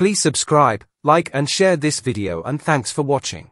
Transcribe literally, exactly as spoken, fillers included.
Please subscribe, like and share this video, and thanks for watching.